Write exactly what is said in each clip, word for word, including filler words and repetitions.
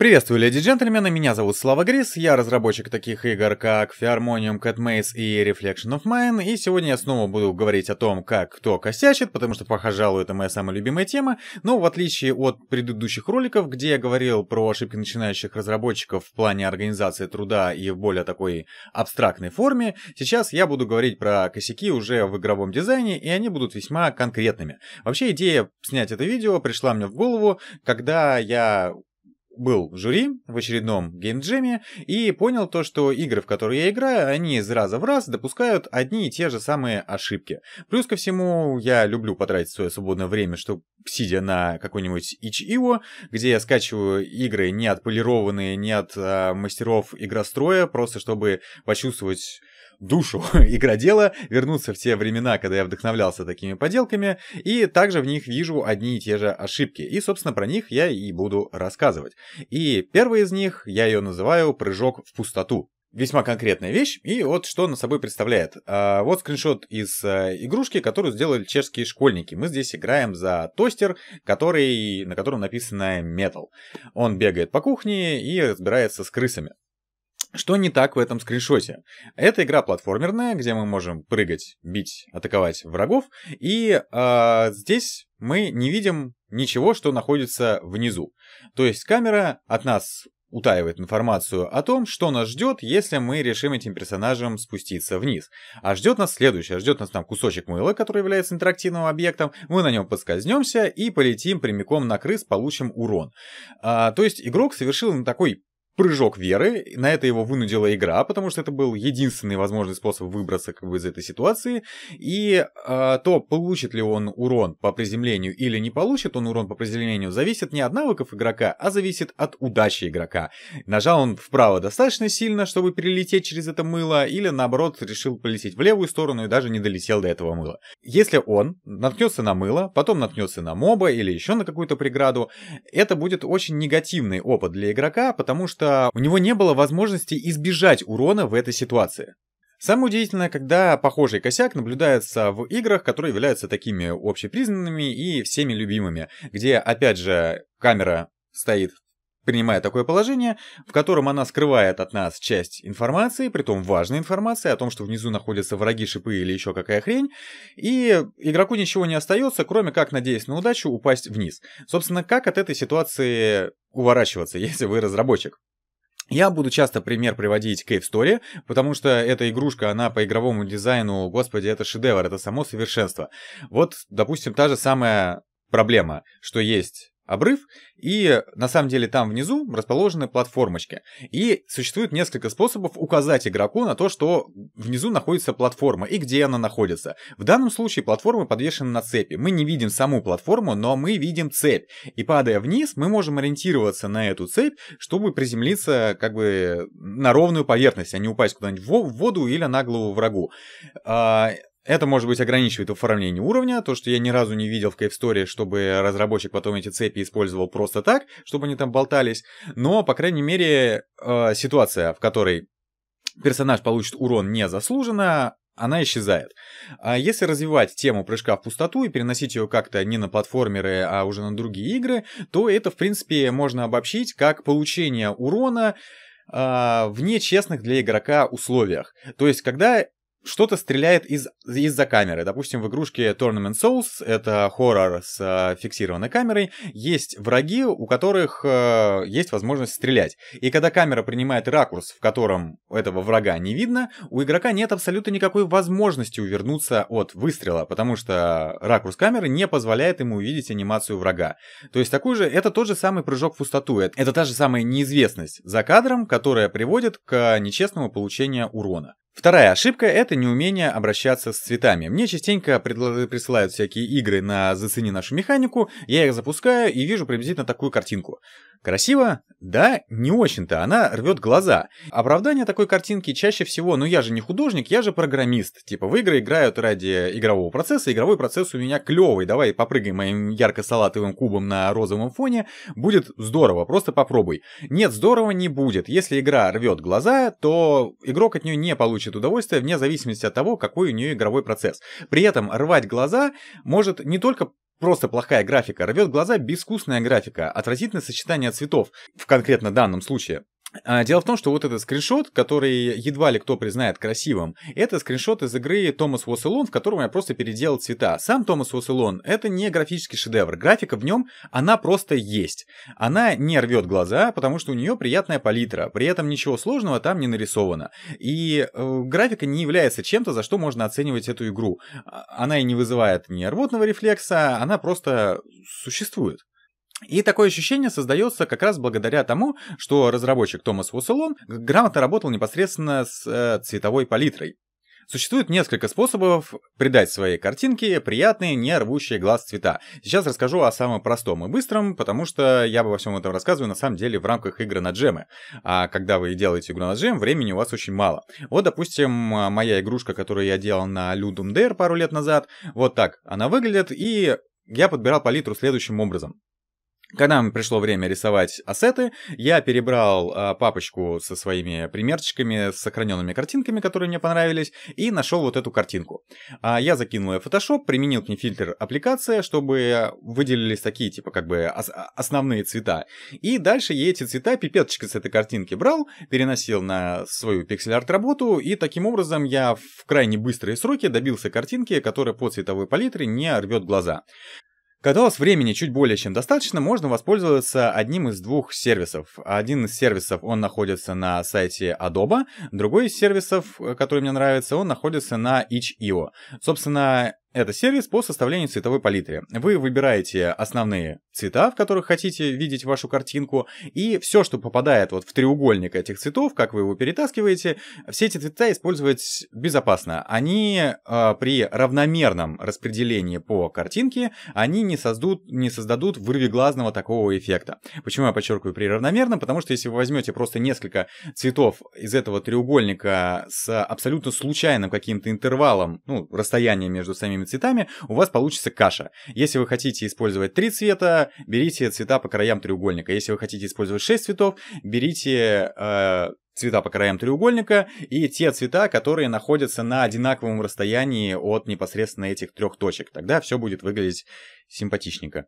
Приветствую, леди и джентльмены, меня зовут Слава Грис, я разработчик таких игр, как Fearmonium, Cat Maze и Reflection of Mine, и сегодня я снова буду говорить о том, как кто косячит, потому что, пожалуй, это моя самая любимая тема, но в отличие от предыдущих роликов, где я говорил про ошибки начинающих разработчиков в плане организации труда и в более такой абстрактной форме, сейчас я буду говорить про косяки уже в игровом дизайне, и они будут весьма конкретными. Вообще, идея снять это видео пришла мне в голову, когда я... был в жюри в очередном геймджеме и понял то, что игры, в которые я играю, они из раза в раз допускают одни и те же самые ошибки. Плюс ко всему, я люблю потратить свое свободное время, что сидя на какой-нибудь ич точка ай о, где я скачиваю игры не отполированные, не от а, мастеров игростроя, просто чтобы почувствовать душу игродела, вернуться в те времена, когда я вдохновлялся такими поделками, и также в них вижу одни и те же ошибки. И, собственно, про них я и буду рассказывать. И первый из них, я ее называю «Прыжок в пустоту». Весьма конкретная вещь, и вот что она собой представляет. А, вот скриншот из а, игрушки, которую сделали чешские школьники. Мы здесь играем за тостер, который, на котором написано «Metal». Он бегает по кухне и разбирается с крысами. Что не так в этом скриншоте? Это игра платформерная, где мы можем прыгать, бить, атаковать врагов. И э, здесь мы не видим ничего, что находится внизу. То есть камера от нас утаивает информацию о том, что нас ждет, если мы решим этим персонажем спуститься вниз. А ждет нас следующее. Ждет нас там кусочек мыла, который является интерактивным объектом. Мы на нем подскользнемся и полетим прямиком на крыс, получим урон. Э, то есть игрок совершил на такой... прыжок веры, на это его вынудила игра, потому что это был единственный возможный способ выбраться как бы из этой ситуации, и э, то, получит ли он урон по приземлению или не получит он урон по приземлению, зависит не от навыков игрока, а зависит от удачи игрока. Нажал он вправо достаточно сильно, чтобы перелететь через это мыло, или наоборот решил полететь в левую сторону и даже не долетел до этого мыла. Если он наткнется на мыло, потом наткнется на моба или еще на какую-то преграду, это будет очень негативный опыт для игрока, потому что у него не было возможности избежать урона в этой ситуации. Самое удивительное, когда похожий косяк наблюдается в играх, которые являются такими общепризнанными и всеми любимыми, где, опять же, камера стоит, принимая такое положение, в котором она скрывает от нас часть информации, притом важной информации о том, что внизу находятся враги, шипы или еще какая хрень, и игроку ничего не остается, кроме как, надеясь на удачу, упасть вниз. Собственно, как от этой ситуации уворачиваться, если вы разработчик? Я буду часто пример приводить Cave Story, потому что эта игрушка, она по игровому дизайну, господи, это шедевр, это само совершенство. Вот, допустим, та же самая проблема, что есть обрыв, и на самом деле там внизу расположены платформочки. И существует несколько способов указать игроку на то, что внизу находится платформа и где она находится. В данном случае платформы подвешены на цепи. Мы не видим саму платформу, но мы видим цепь. И падая вниз, мы можем ориентироваться на эту цепь, чтобы приземлиться как бы на ровную поверхность, а не упасть куда-нибудь в воду или на голову врагу. Это, может быть, ограничивает оформление уровня, то, что я ни разу не видел в Cave Story, чтобы разработчик потом эти цепи использовал просто так, чтобы они там болтались, но, по крайней мере, э, ситуация, в которой персонаж получит урон незаслуженно, она исчезает. А если развивать тему прыжка в пустоту и переносить ее как-то не на платформеры, а уже на другие игры, то это, в принципе, можно обобщить как получение урона э, в нечестных для игрока условиях. То есть, когда... что-то стреляет из, из-за камеры. Допустим, в игрушке Tournament Souls, это хоррор с э, фиксированной камерой, есть враги, у которых э, есть возможность стрелять. И когда камера принимает ракурс, в котором этого врага не видно, у игрока нет абсолютно никакой возможности увернуться от выстрела, потому что ракурс камеры не позволяет ему увидеть анимацию врага. То есть такой же, это тот же самый прыжок в пустоту. Это, это та же самая неизвестность за кадром, которая приводит к нечестному получению урона. Вторая ошибка — это неумение обращаться с цветами. Мне частенько присылают всякие игры на «Зацени нашу механику», я их запускаю и вижу приблизительно такую картинку. Красиво? Да, не очень-то, она рвет глаза. Оправдание такой картинки чаще всего: ну я же не художник, я же программист. Типа в игры играют ради игрового процесса, игровой процесс у меня клевый, давай попрыгай моим ярко-салатовым кубом на розовом фоне, будет здорово, просто попробуй. Нет, здорово не будет. Если игра рвет глаза, то игрок от нее не получит удовольствие вне зависимости от того, какой у нее игровой процесс. При этом рвать глаза может не только Просто плохая графика, рвет глаза безвкусная графика, отразительное сочетание цветов в конкретно данном случае. Дело в том, что вот этот скриншот, который едва ли кто признает красивым, это скриншот из игры Thomas Was Alone, в котором я просто переделал цвета. Сам Thomas Was Alone это не графический шедевр, графика в нем, она просто есть. Она не рвет глаза, потому что у нее приятная палитра, при этом ничего сложного там не нарисовано. И э, графика не является чем-то, за что можно оценивать эту игру. Она и не вызывает ни рвотного рефлекса, она просто существует. И такое ощущение создается как раз благодаря тому, что разработчик Thomas Was Alone грамотно работал непосредственно с э, цветовой палитрой. Существует несколько способов придать своей картинке приятные, не рвущие глаз цвета. Сейчас расскажу о самом простом и быстром, потому что я обо всем этом рассказываю на самом деле в рамках игры на джемы. А когда вы делаете игру на джем, времени у вас очень мало. Вот, допустим, моя игрушка, которую я делал на Ludum Dare пару лет назад, вот так она выглядит, и я подбирал палитру следующим образом. Когда мне пришло время рисовать ассеты, я перебрал а, папочку со своими примерчиками, с сохраненными картинками, которые мне понравились, и нашел вот эту картинку. А, я закинул ее в Photoshop, применил к ней фильтр «Аппликация», чтобы выделились такие, типа, как бы ос основные цвета. И дальше я эти цвета пипеточкой с этой картинки брал, переносил на свою пиксель-арт-работу, и таким образом я в крайне быстрые сроки добился картинки, которая по цветовой палитре не рвет глаза. Когда у вас времени чуть более чем достаточно, можно воспользоваться одним из двух сервисов. Один из сервисов, он находится на сайте Adobe, другой из сервисов, который мне нравится, он находится на itch точка ай о. Собственно, это сервис по составлению цветовой палитры. Вы выбираете основные цвета, в которых хотите видеть вашу картинку, и все, что попадает вот в треугольник этих цветов, как вы его перетаскиваете, все эти цвета использовать безопасно. Они э, при равномерном распределении по картинке, они не создадут, не создадут вырвиглазного такого эффекта. Почему я подчеркиваю при равномерном? Потому что если вы возьмете просто несколько цветов из этого треугольника с абсолютно случайным каким-то интервалом, ну, расстоянием между самими цветами, у вас получится каша. Если вы хотите использовать три цвета, берите цвета по краям треугольника. Если вы хотите использовать шесть цветов, берите э, цвета по краям треугольника и те цвета, которые находятся на одинаковом расстоянии от непосредственно этих трех точек. Тогда все будет выглядеть симпатичненько.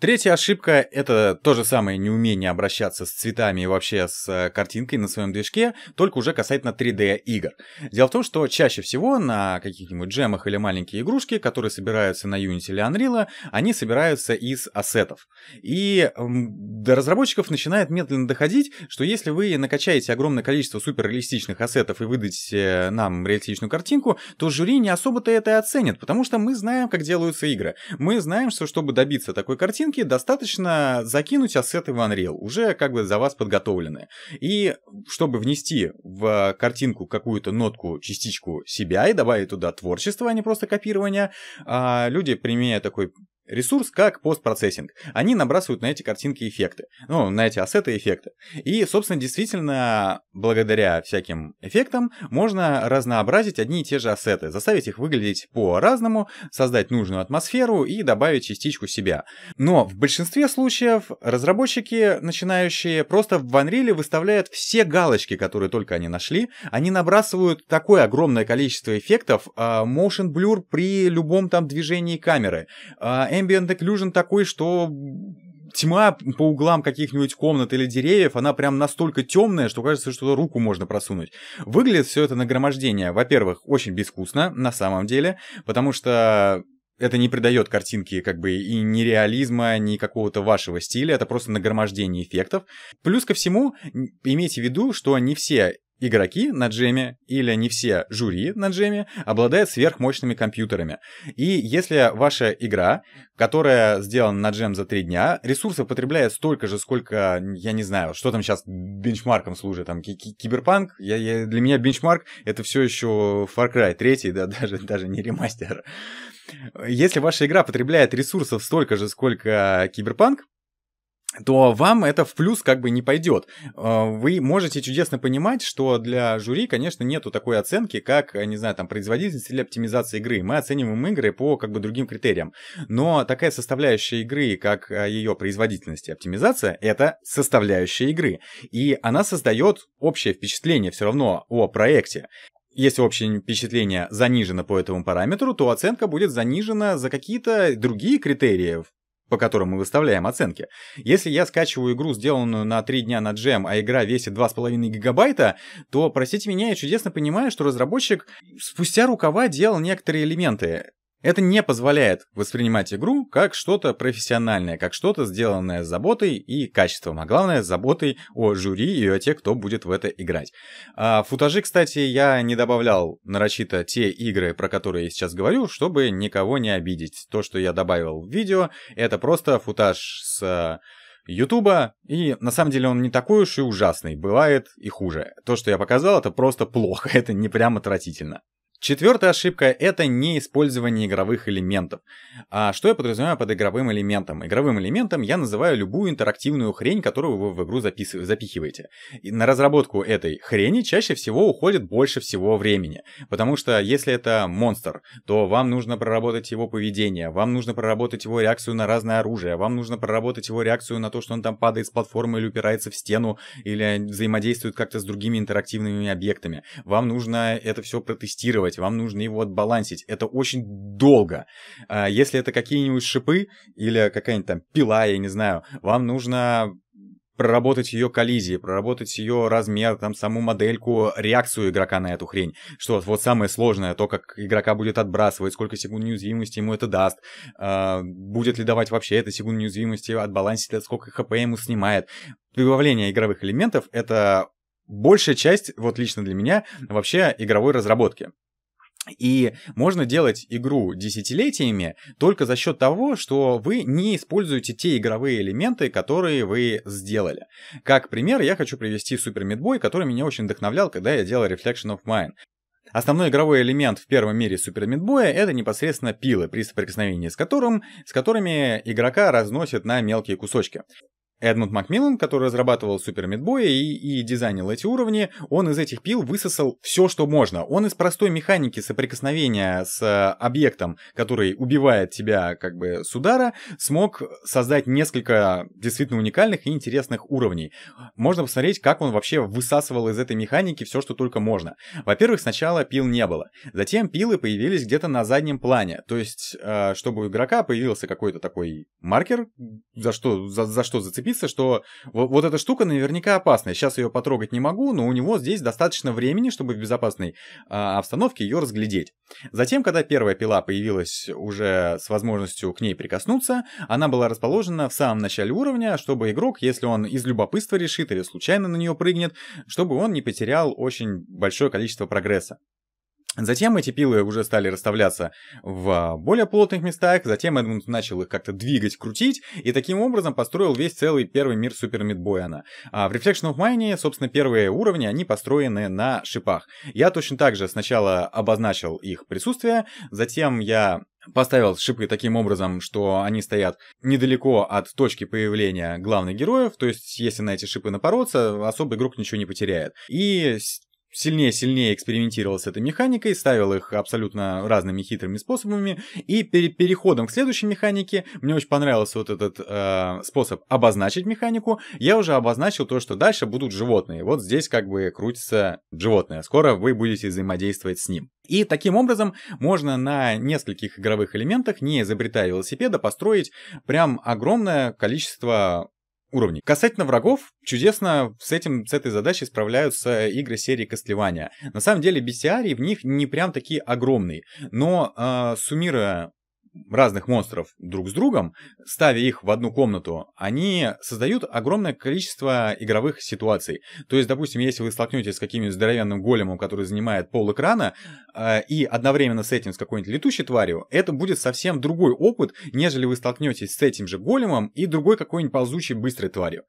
Третья ошибка — это то же самое неумение обращаться с цветами и вообще с картинкой на своем движке, только уже касательно три дэ игр. Дело в том, что чаще всего на каких-нибудь джемах или маленькие игрушки, которые собираются на Unity или Unreal, они собираются из ассетов. И до разработчиков начинает медленно доходить, что если вы накачаете огромное количество суперреалистичных ассетов и выдадите нам реалистичную картинку, то жюри не особо-то это и оценит, потому что мы знаем, как делаются игры. Мы знаем, что чтобы добиться такой картинки, достаточно закинуть ассеты в Unreal, уже как бы за вас подготовленные. И чтобы внести в картинку какую-то нотку, частичку себя и добавить туда творчество, а не просто копирование, люди, применяя такой ресурс, как постпроцессинг, они набрасывают на эти картинки эффекты, ну, на эти ассеты эффекты. И, собственно, действительно, благодаря всяким эффектам можно разнообразить одни и те же ассеты, заставить их выглядеть по-разному, создать нужную атмосферу и добавить частичку себя. Но в большинстве случаев разработчики, начинающие, просто в Unreal выставляют все галочки, которые только они нашли, они набрасывают такое огромное количество эффектов, motion blur при любом там движении камеры, ambient occlusion такой, что тьма по углам каких-нибудь комнат или деревьев, она прям настолько темная, что кажется, что руку можно просунуть. Выглядит все это нагромождение, во-первых, очень безвкусно на самом деле, потому что это не придает картинке как бы и ни реализма, ни какого-то вашего стиля, это просто нагромождение эффектов. Плюс ко всему, имейте в виду, что не все игроки на джеме или не все жюри на джеме обладают сверхмощными компьютерами. И если ваша игра, которая сделана на джем за три дня, ресурсы потребляет столько же, сколько, я не знаю, что там сейчас бенчмарком служит, там киберпанк, я, я, для меня бенчмарк это все еще Far Cry три, да, даже, даже не ремастер. Если ваша игра потребляет ресурсов столько же, сколько киберпанк, то вам это в плюс как бы не пойдет. Вы можете чудесно понимать, что для жюри, конечно, нету такой оценки, как, не знаю, там, производительность или оптимизация игры. Мы оцениваем игры по как бы другим критериям. Но такая составляющая игры, как ее производительность и оптимизация, это составляющая игры. И она создает общее впечатление все равно о проекте. если общее впечатление занижено по этому параметру, то оценка будет занижена за какие-то другие критерии, по которым мы выставляем оценки. Если я скачиваю игру, сделанную на три дня на джем, а игра весит два с половиной гигабайта, то, простите меня, я чудесно понимаю, что разработчик спустя рукава делал некоторые элементы. Это не позволяет воспринимать игру как что-то профессиональное, как что-то, сделанное с заботой и качеством, а главное, с заботой о жюри и о тех, кто будет в это играть. А футажи, кстати, я не добавлял нарочито те игры, про которые я сейчас говорю, чтобы никого не обидеть. То, что я добавил в видео, это просто футаж с Ютуба, и на самом деле он не такой уж и ужасный, бывает и хуже. То, что я показал, это просто плохо, это не прям отвратительно. Четвертая ошибка — это неиспользование игровых элементов. А что я подразумеваю под игровым элементом? Игровым элементом я называю любую интерактивную хрень, которую вы в игру запихиваете. И на разработку этой хрени чаще всего уходит больше всего времени. Потому что если это монстр, то вам нужно проработать его поведение, вам нужно проработать его реакцию на разное оружие, вам нужно проработать его реакцию на то, что он там падает с платформы или упирается в стену, или взаимодействует как-то с другими интерактивными объектами. Вам нужно это все протестировать. Вам нужно его отбалансить. Это очень долго. Если это какие-нибудь шипы или какая-нибудь там пила, я не знаю, вам нужно проработать ее коллизии, проработать ее размер, там, саму модельку, реакцию игрока на эту хрень. Что вот самое сложное, то, как игрока будет отбрасывать, сколько секунд неуязвимости ему это даст, э, будет ли давать вообще это секунд неуязвимости, отбалансить, сколько хп ему снимает. Прибавление игровых элементов — это большая часть, вот лично для меня, вообще игровой разработки. И можно делать игру десятилетиями только за счет того, что вы не используете те игровые элементы, которые вы сделали. Как пример, я хочу привести Super Meat Boy, который меня очень вдохновлял, когда я делал Reflection of Mine. Основной игровой элемент в первом мире Super Meat Boy — это непосредственно пилы, при соприкосновении с которым, с которыми игрока разносят на мелкие кусочки. Эдмунд Макмиллан, который разрабатывал Super Meat Boy и, и дизайнил эти уровни, он из этих пил высосал все, что можно. Он из простой механики соприкосновения с объектом, который убивает тебя как бы с удара, смог создать несколько действительно уникальных и интересных уровней. Можно посмотреть, как он вообще высасывал из этой механики все, что только можно. Во-первых, сначала пил не было. Затем пилы появились где-то на заднем плане. То есть, чтобы у игрока появился какой-то такой маркер, за что, за, за что зацепиться, что вот эта штука наверняка опасная. Сейчас ее потрогать не могу, но у него здесь достаточно времени, чтобы в безопасной а, обстановке ее разглядеть. Затем, когда первая пила появилась уже с возможностью к ней прикоснуться, она была расположена в самом начале уровня, чтобы игрок, если он из любопытства решит или случайно на нее прыгнет, чтобы он не потерял очень большое количество прогресса. Затем эти пилы уже стали расставляться в более плотных местах, затем Эдмунд начал их как-то двигать, крутить, и таким образом построил весь целый первый мир Super Meat Boy. А в Reflection of Mine, собственно, первые уровни, они построены на шипах. Я точно так же сначала обозначил их присутствие, затем я поставил шипы таким образом, что они стоят недалеко от точки появления главных героев, то есть если на эти шипы напороться, особо игрок ничего не потеряет. И сильнее-сильнее экспериментировал с этой механикой, ставил их абсолютно разными хитрыми способами, и перед переходом к следующей механике, мне очень понравился вот этот э, способ обозначить механику, я уже обозначил то, что дальше будут животные, вот здесь как бы крутится животное, скоро вы будете взаимодействовать с ним. И таким образом можно на нескольких игровых элементах, не изобретая велосипеда, построить прям огромное количество уровней. Касательно врагов, чудесно с, этим, с этой задачей справляются игры серии Кастлевания. На самом деле бестиарий в них не прям такие огромные, но э, суммируя разных монстров друг с другом, ставя их в одну комнату, они создают огромное количество игровых ситуаций. То есть, допустим, если вы столкнетесь с каким-нибудь здоровенным големом, который занимает пол экрана, э, и одновременно с этим с какой-нибудь летучей тварью, это будет совсем другой опыт, нежели вы столкнетесь с этим же големом и другой какой-нибудь ползучей быстрой тварью.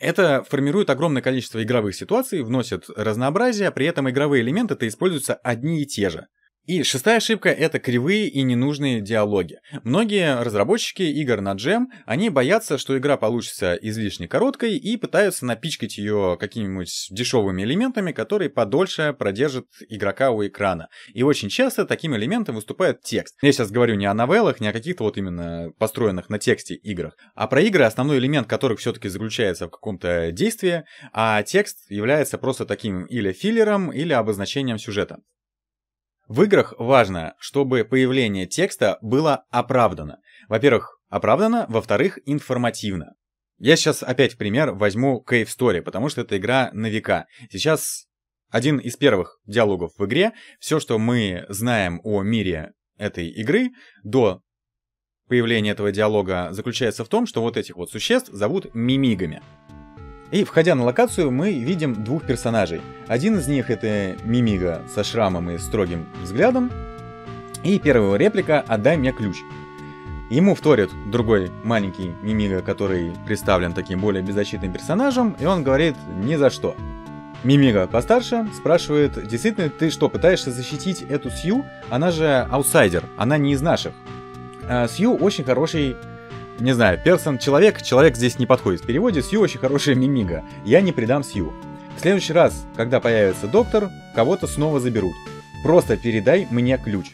Это формирует огромное количество игровых ситуаций, вносит разнообразие, при этом игровые элементы-то используются одни и те же. И шестая ошибка — это кривые и ненужные диалоги. Многие разработчики игр на джем, они боятся, что игра получится излишне короткой и пытаются напичкать ее какими-нибудь дешевыми элементами, которые подольше продержат игрока у экрана. И очень часто таким элементом выступает текст. Я сейчас говорю не о новеллах, не о каких-то вот именно построенных на тексте играх, а про игры, основной элемент которых все-таки заключается в каком-то действии, а текст является просто таким или филлером, или обозначением сюжета. В играх важно, чтобы появление текста было оправдано. Во-первых, оправдано, во-вторых, информативно. Я сейчас опять в пример возьму Cave Story, потому что это игра на века. Сейчас один из первых диалогов в игре. Все, что мы знаем о мире этой игры до появления этого диалога, заключается в том, что вот этих вот существ зовут мимигами. И, входя на локацию, мы видим двух персонажей. Один из них — это мимига со шрамом и строгим взглядом. И первая реплика — «Отдай мне ключ». Ему вторит другой маленький мимига, который представлен таким более беззащитным персонажем, и он говорит «ни за что». Мимига постарше спрашивает: «Действительно, ты что, пытаешься защитить эту Сью? Она же аутсайдер, она не из наших». А Сью очень хороший... Не знаю, персон, человек, человек здесь не подходит. В переводе Сью очень хорошая мимига. Я не предам Сью. В следующий раз, когда появится доктор, кого-то снова заберут. Просто передай мне ключ.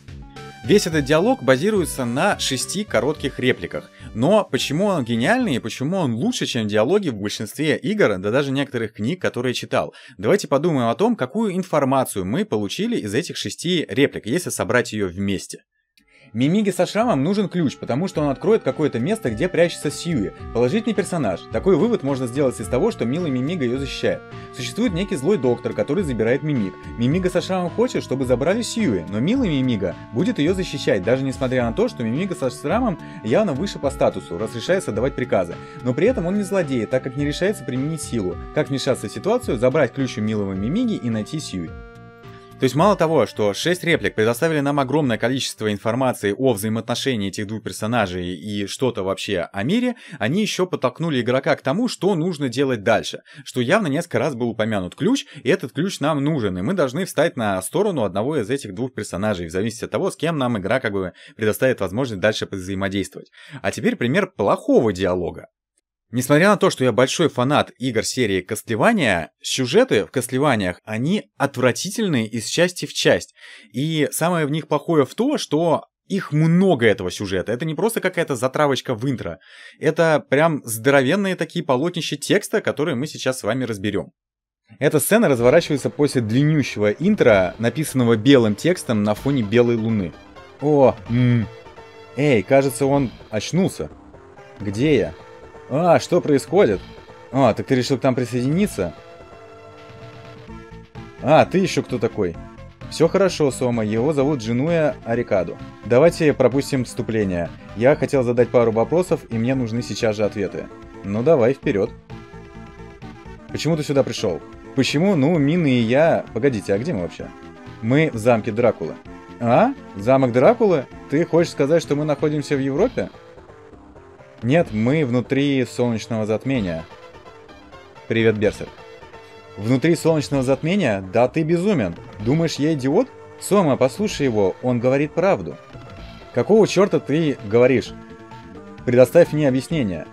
Весь этот диалог базируется на шести коротких репликах. Но почему он гениальный и почему он лучше, чем диалоги в большинстве игр, да даже некоторых книг, которые читал? Давайте подумаем о том, какую информацию мы получили из этих шести реплик, если собрать ее вместе. Мимиге со шрамом нужен ключ, потому что он откроет какое-то место, где прячется Сьюи. Положительный персонаж. Такой вывод можно сделать из того, что милый мимига ее защищает. Существует некий злой доктор, который забирает мимиг. Мимига со шрамом хочет, чтобы забрали Сьюи, но милый мимига будет ее защищать, даже несмотря на то, что мимига со шрамом явно выше по статусу, разрешается отдавать приказы. Но при этом он не злодей, так как не решается применить силу. Как вмешаться в ситуацию, забрать ключ у милого мимиги и найти Сьюи. То есть мало того, что шесть реплик предоставили нам огромное количество информации о взаимоотношении этих двух персонажей и что-то вообще о мире, они еще подтолкнули игрока к тому, что нужно делать дальше. Что явно несколько раз был упомянут ключ, и этот ключ нам нужен, и мы должны встать на сторону одного из этих двух персонажей, в зависимости от того, с кем нам игра как бы предоставит возможность дальше взаимодействовать. А теперь пример плохого диалога. Несмотря на то, что я большой фанат игр серии Кастлевания, сюжеты в Кастлеваниях, они отвратительные из части в часть. И самое в них плохое в то, что их много, этого сюжета. Это не просто какая-то затравочка в интро. Это прям здоровенные такие полотнища текста, которые мы сейчас с вами разберем. Эта сцена разворачивается после длиннющего интро, написанного белым текстом на фоне белой луны. О, м-м. Эй, кажется, он очнулся. Где я? А, что происходит? А, так ты решил к нам присоединиться? А, ты еще кто такой? Все хорошо, Сома, его зовут Джинуя Арикаду. Давайте пропустим вступление. Я хотел задать пару вопросов, и мне нужны сейчас же ответы. Ну давай, вперед. Почему ты сюда пришел? Почему? Ну, Мины и я... Погодите, а где мы вообще? Мы в замке Дракулы. А? Замок Дракулы? Ты хочешь сказать, что мы находимся в Европе? Нет, мы внутри солнечного затмения. Привет, Берсерк. Внутри солнечного затмения? Да ты безумен. Думаешь, я идиот? Сома, послушай его, он говорит правду. Какого черта ты говоришь? Предоставь мне объяснение.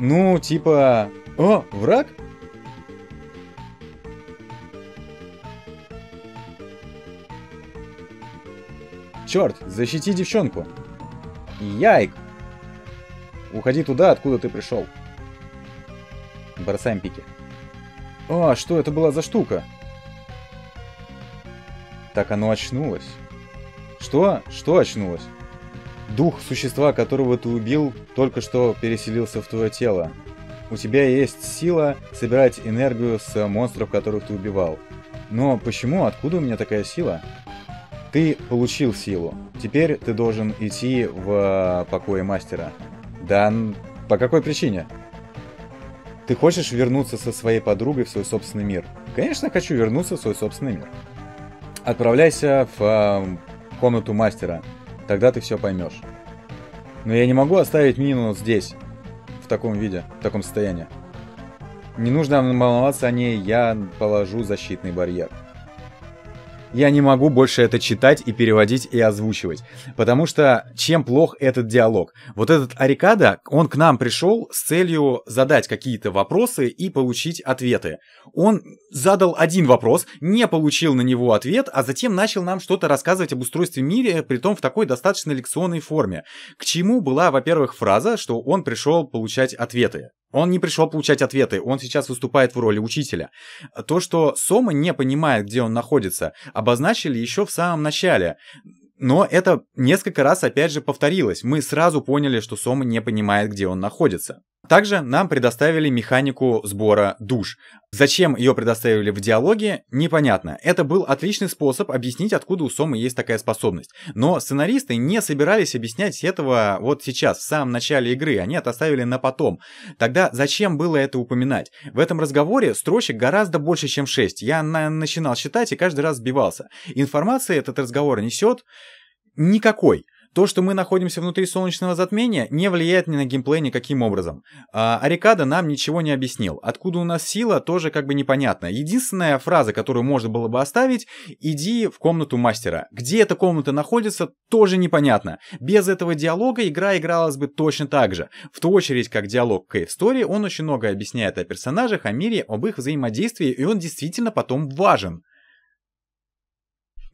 Ну, типа... О, враг? Черт, защити девчонку. Яйк. Уходи туда, откуда ты пришел. Бросаем пики. А, что это была за штука? Так оно очнулось. Что? Что очнулось? Дух существа, которого ты убил, только что переселился в твое тело. У тебя есть сила собирать энергию с монстров, которых ты убивал. Но почему? Откуда у меня такая сила? Ты получил силу. Теперь ты должен идти в покое мастера. Да, по какой причине? Ты хочешь вернуться со своей подругой в свой собственный мир? Конечно, хочу вернуться в свой собственный мир. Отправляйся в э, комнату мастера, тогда ты все поймешь. Но я не могу оставить Мину здесь, в таком виде, в таком состоянии. Не нужно волноваться о ней, я положу защитный барьер. я не могу больше это читать и переводить и озвучивать. Потому что чем плох этот диалог? Вот этот Арикада, он к нам пришел с целью задать какие-то вопросы и получить ответы. Он задал один вопрос, не получил на него ответ, а затем начал нам что-то рассказывать об устройстве мира, притом в такой достаточно лекционной форме. К чему была, во-первых, фраза, что он пришел получать ответы. Он не пришел получать ответы, он сейчас выступает в роли учителя. То, что Сома не понимает, где он находится, обозначили еще в самом начале. Но это несколько раз опять же повторилось. Мы сразу поняли, что Сома не понимает, где он находится. Также нам предоставили механику сбора душ. Зачем ее предоставили в диалоге, непонятно. Это был отличный способ объяснить, откуда у Сомы есть такая способность. Но сценаристы не собирались объяснять этого вот сейчас, в самом начале игры. Они это оставили на потом. Тогда зачем было это упоминать? В этом разговоре строчек гораздо больше, чем шесть. Я на- начинал считать и каждый раз сбивался. Информация этот разговор несет никакой. То, что мы находимся внутри солнечного затмения, не влияет ни на геймплей никаким образом. А, Арикада нам ничего не объяснил. Откуда у нас сила, тоже как бы непонятно. Единственная фраза, которую можно было бы оставить, иди в комнату мастера. Где эта комната находится, тоже непонятно. Без этого диалога игра игралась бы точно так же. В ту очередь, как диалог Cave Story, он очень много объясняет о персонажах, о мире, об их взаимодействии, и он действительно потом важен.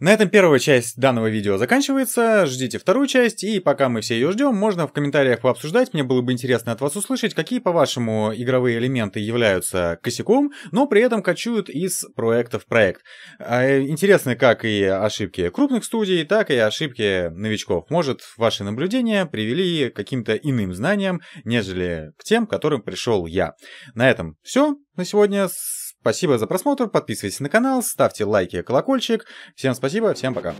На этом первая часть данного видео заканчивается, ждите вторую часть, и пока мы все ее ждем, можно в комментариях пообсуждать, мне было бы интересно от вас услышать, какие, по-вашему, игровые элементы являются косяком, но при этом кочуют из проекта в проект. Интересны как и ошибки крупных студий, так и ошибки новичков. Может, ваши наблюдения привели к каким-то иным знаниям, нежели к тем, к которым пришел я. На этом все на сегодня. Спасибо за просмотр, подписывайтесь на канал, ставьте лайки, колокольчик. Всем спасибо, всем пока.